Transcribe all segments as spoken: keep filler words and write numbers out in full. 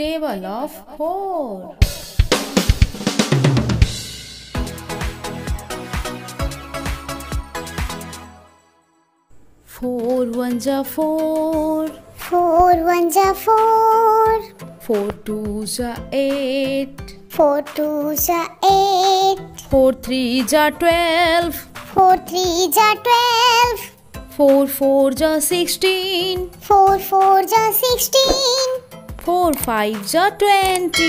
Table of four. Four ones are four. Four ones are four. Four twos are eight. Four twos are eight. Four threes are twelve. Four threes are twelve. Four fours are sixteen. Four fours are sixteen. Four fives are twenty.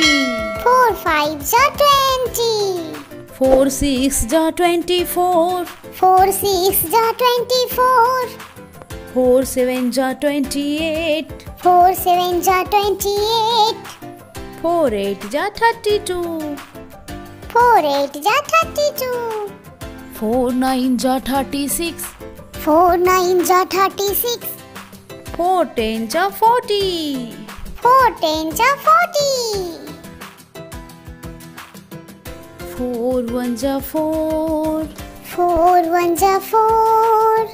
Four fives are twenty. Four sixes are twenty-four. Four sixes are twenty-four. Four sevens are twenty-eight. Four sevens are twenty-eight. Four eights are thirty-two. Four eights are thirty-two. Four nines are thirty-six. Four nines are thirty-six. Four tens are forty. Four tens are forty. Four ones are four. Four ones are four.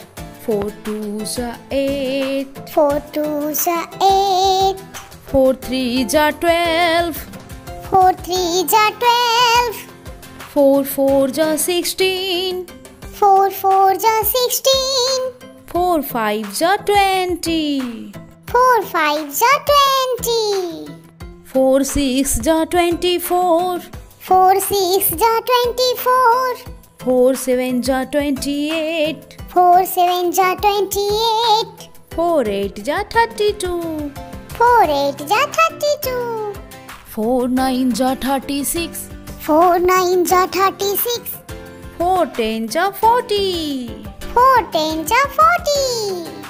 Four twos are eight. Four twos are eight. Four threes are twelve. Four threes are twelve. Four fours are sixteen. Four fours are sixteen. Four fives are twenty. Four fives are twenty. Four sixes are twenty-four. Four sixes are twenty-four. Four sevens are twenty-eight. Four sevens are twenty-eight. Four eights are thirty-two. Four eights are thirty-two. Four nines are thirty-six. Four nines are thirty-six. Four tens are forty. Four tens are forty.